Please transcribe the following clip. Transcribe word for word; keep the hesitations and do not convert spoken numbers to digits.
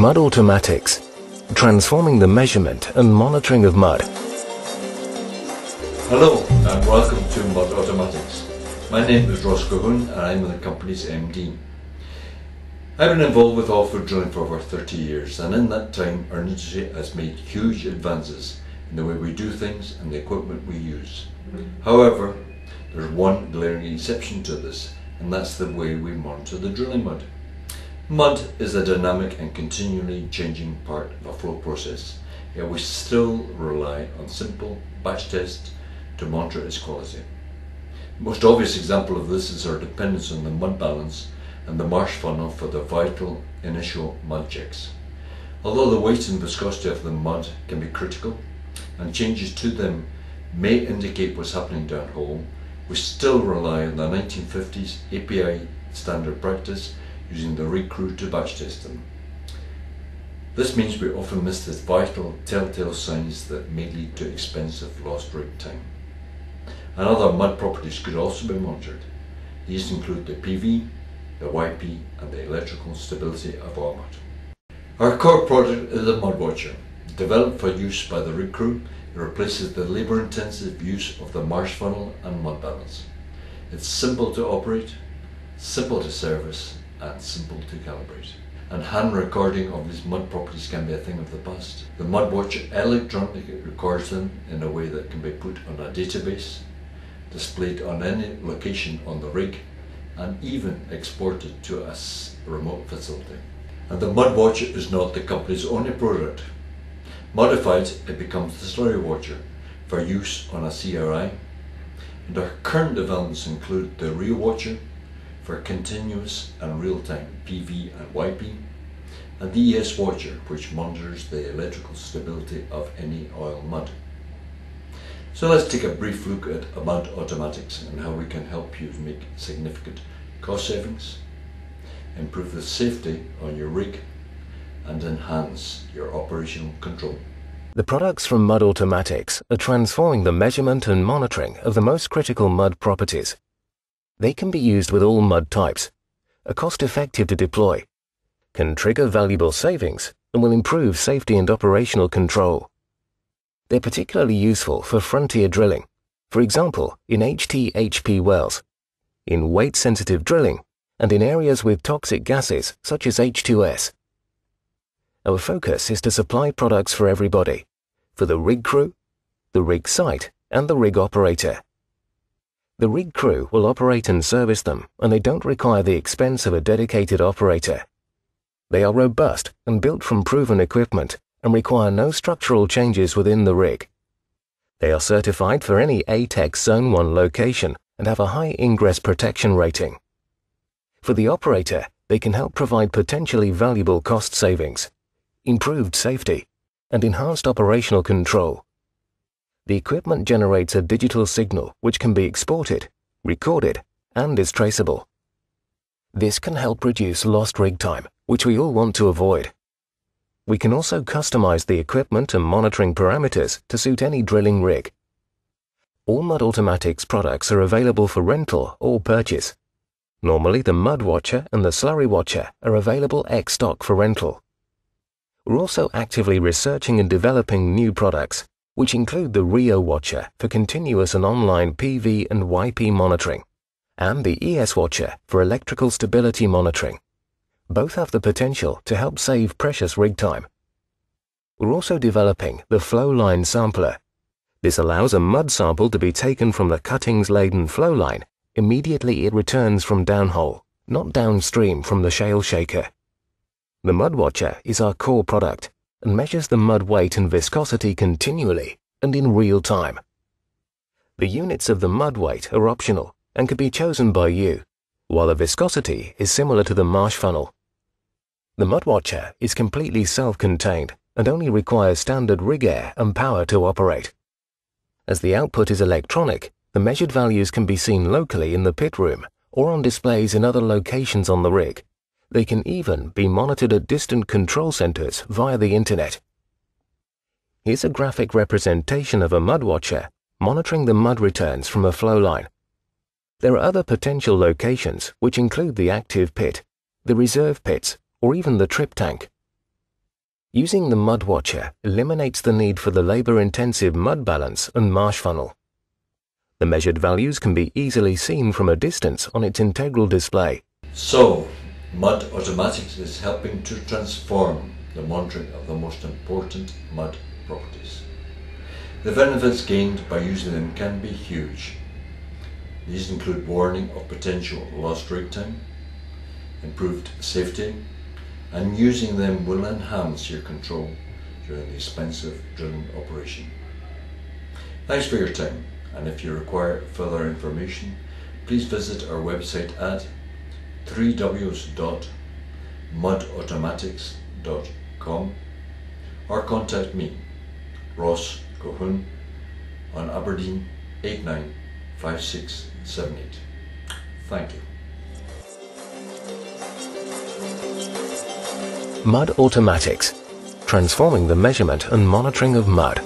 Mud Automatics, transforming the measurement and monitoring of mud. Hello and welcome to Mud Automatics. My name is Ross Cahoon and I'm the company's M D. I've been involved with oilfield drilling for over thirty years, and in that time our industry has made huge advances in the way we do things and the equipment we use. However, there's one glaring exception to this, and that's the way we monitor the drilling mud. Mud is a dynamic and continually changing part of a flow process, yet we still rely on simple batch tests to monitor its quality. The most obvious example of this is our dependence on the mud balance and the Marsh Funnel for the vital initial mud checks. Although the weight and viscosity of the mud can be critical, and changes to them may indicate what's happening downhole, we still rely on the nineteen fifties A P I standard practice using the rig crew to batch test them. This means we often miss the vital telltale signs that may lead to expensive lost rig time. And other mud properties could also be monitored. These include the P V, the Y P and the electrical stability of our mud. Our core product is the Mud Watcher. Developed for use by the rig crew, it replaces the labour intensive use of the Marsh Funnel and Mud Balance. It's simple to operate, simple to service, and simple to calibrate. And hand recording of these mud properties can be a thing of the past. The Mud Watcher electronically records them in a way that can be put on a database, displayed on any location on the rig, and even exported to a remote facility. And the Mud Watcher is not the company's only product. Modified, it becomes the Slurry Watcher for use on a C R I, and our current developments include the Rheo Watcher, for continuous and real-time P V and Y P, and the E S Watcher, which monitors the electrical stability of any oil mud. So let's take a brief look at Mud Automatics and how we can help you make significant cost savings, improve the safety on your rig, and enhance your operational control. The products from Mud Automatics are transforming the measurement and monitoring of the most critical mud properties. They can be used with all mud types, are cost-effective to deploy, can trigger valuable savings, and will improve safety and operational control. They're particularly useful for frontier drilling, for example, in H T H P wells, in weight-sensitive drilling, and in areas with toxic gases such as H two S. Our focus is to supply products for everybody, for the rig crew, the rig site, and the rig operator. The rig crew will operate and service them, and they don't require the expense of a dedicated operator. They are robust and built from proven equipment and require no structural changes within the rig. They are certified for any ATEX Zone one location and have a high ingress protection rating. For the operator, they can help provide potentially valuable cost savings, improved safety, and enhanced operational control. The equipment generates a digital signal which can be exported, recorded, and is traceable. This can help reduce lost rig time, which we all want to avoid. We can also customize the equipment and monitoring parameters to suit any drilling rig. All Mud Automatics products are available for rental or purchase. Normally, the Mud Watcher and the Slurry Watcher are available ex-stock for rental. We're also actively researching and developing new products, which include the Rheo Watcher for continuous and online P V and Y P monitoring, and the E S Watcher for electrical stability monitoring. Both have the potential to help save precious rig time. We're also developing the Flowline Sampler. This allows a mud sample to be taken from the cuttings-laden flowline. Immediately it returns from downhole, not downstream from the shale shaker. The Mud Watcher is our core product and measures the mud weight and viscosity continually and in real time. The units of the mud weight are optional and can be chosen by you, while the viscosity is similar to the Marsh Funnel. The Mud Watcher is completely self-contained and only requires standard rig air and power to operate. As the output is electronic, the measured values can be seen locally in the pit room or on displays in other locations on the rig. They can even be monitored at distant control centers via the internet. Here's a graphic representation of a Mud Watcher monitoring the mud returns from a flow line. There are other potential locations which include the active pit, the reserve pits, or even the trip tank. Using the Mud Watcher eliminates the need for the labour-intensive Mud Balance and Marsh Funnel. The measured values can be easily seen from a distance on its integral display. So, Mud Automatics is helping to transform the monitoring of the most important mud properties. The benefits gained by using them can be huge. These include warning of potential lost rig time, improved safety, and using them will enhance your control during the expensive drilling operation. Thanks for your time, and if you require further information, please visit our website at w w w dot mud automatics dot com or contact me, Ross Cahoon, on Aberdeen eight nine five six seven eight. Thank you. Mud Automatics, transforming the measurement and monitoring of mud.